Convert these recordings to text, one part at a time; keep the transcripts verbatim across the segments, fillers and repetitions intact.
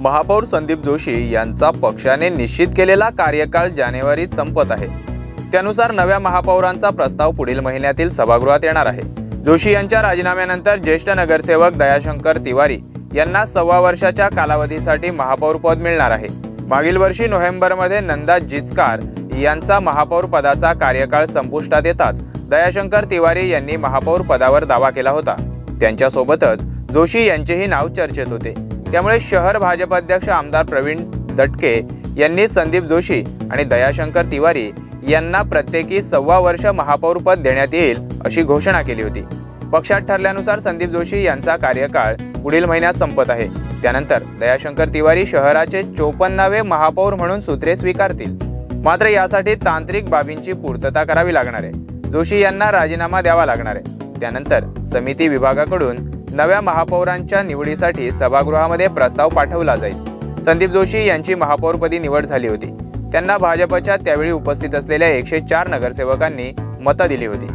महापौर संदीप जोशी यांचा पक्षाने निश्चित केलेला कार्यकाळ जानेवारीत संपत आहे। त्यानुसार नव्या महापौरांचा प्रस्ताव पुढील महिन्यातील सभागृहात येणार आहे। जोशी यांच्या राजीनाम्यानंतर ज्येष्ठ नगरसेवक दयाशंकर तिवारी यांना सव्वा वर्षाच्या कालावधीसाठी महापौर पद मिळणार आहे। मागील वर्षी नोव्हेंबरमध्ये नंदा जिचकार यांचा महापौर पदाचा कार्यकाळ संपुष्टात येताच दयाशंकर तिवारी यांनी महापौर पदावर दावा केला होता। त्यांच्यासोबतच जोशी यांचेही नाव चर्चेत होते। त्यामुळे शहर भाजप अध्यक्ष आमदार प्रवीण डटके यांनी संदीप जोशी आणि दयाशंकर तिवारी यांना प्रत्येकी सव्वा वर्ष महापौर पद देण्यात येईल अशी घोषणा केली होती। पक्षात ठरल्यानुसार संदीप जोशी यांचा कार्यकाळ पुढील महिन्यात संपत आहे। त्यानंतर दयाशंकर तिवारी शहराचे चोपन्नावे महापौर म्हणून सूत्रे स्वीकारतील। मात्र यासाठी तांत्रिक बाबींची पूर्तता करावी लागणार आहे। जोशी यांना राजीनामा द्यावा लागणार आहे। त्यानंतर समिती विभागाकडून नव्या महापौरांच्या निवडीसाठी सभागृहामध्ये प्रस्ताव पाठवला जाईल। संदीप जोशी यांची महापौरपदी निवड झाली होती। त्यांना भाजपच्या त्यावेळी उपस्थित असलेल्या एकशे चार नगरसेवकांनी मतं दिली होती।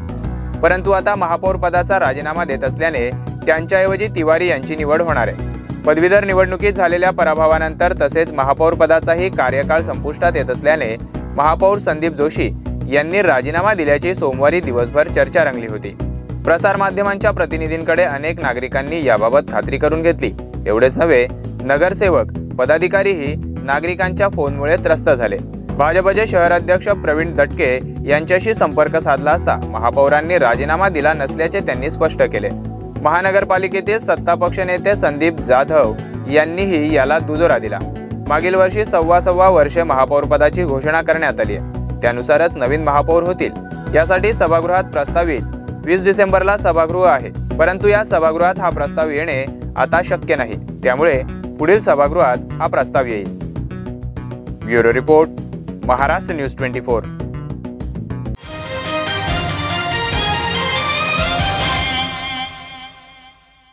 परंतु आता महापौर पदाचा राजीनामा देत असल्याने त्यांच्याऐवजी तिवारी यांची निवड होणार आहे। पदवीधर निवडणुकीत झालेल्या पराभवानंतर तसेच महापौर पदाचाही कार्यकाळ संपुष्टात येत असल्याने महापौर संदीप जोशी यांनी राजीनामा दिल्याची सोमवारी दिवसभर चर्चा रंगली होती। प्रसारमाध्यमांच्या प्रतिनिधींकडे अनेक नागरिकांनी याबाबत खात्री करून घेतली। एवढेच नव्हे, नगरसेवक पदाधिकारीही नागरिकांच्या फोनमुळे त्रस्त झाले। भाजपचे शहराध्यक्ष प्रवीण डटके यांच्याशी संपर्क साधला असता महापौरांनी राजीनामा दिला नसल्याचे त्यांनी स्पष्ट केले। महानगरपालिकेतील सत्तापक्ष नेते संदीप जाधव यांनीही याला दुजोरा दिला। मागील वर्षी सव्वा सव्वा वर्षे महापौरपदाची घोषणा करण्यात आली आहे। त्यानुसारच नवीन महापौर होतील। यासाठी सभागृहात प्रस्तावित वीस डिसेंबरला सभागृह आहे। परंतु या सभागृहात हा प्रस्ताव येणे आता शक्य नाही। त्यामुळे पुढील सभागृहात हा प्रस्ताव येईल। Bureau report, Maharashtra news twenty four.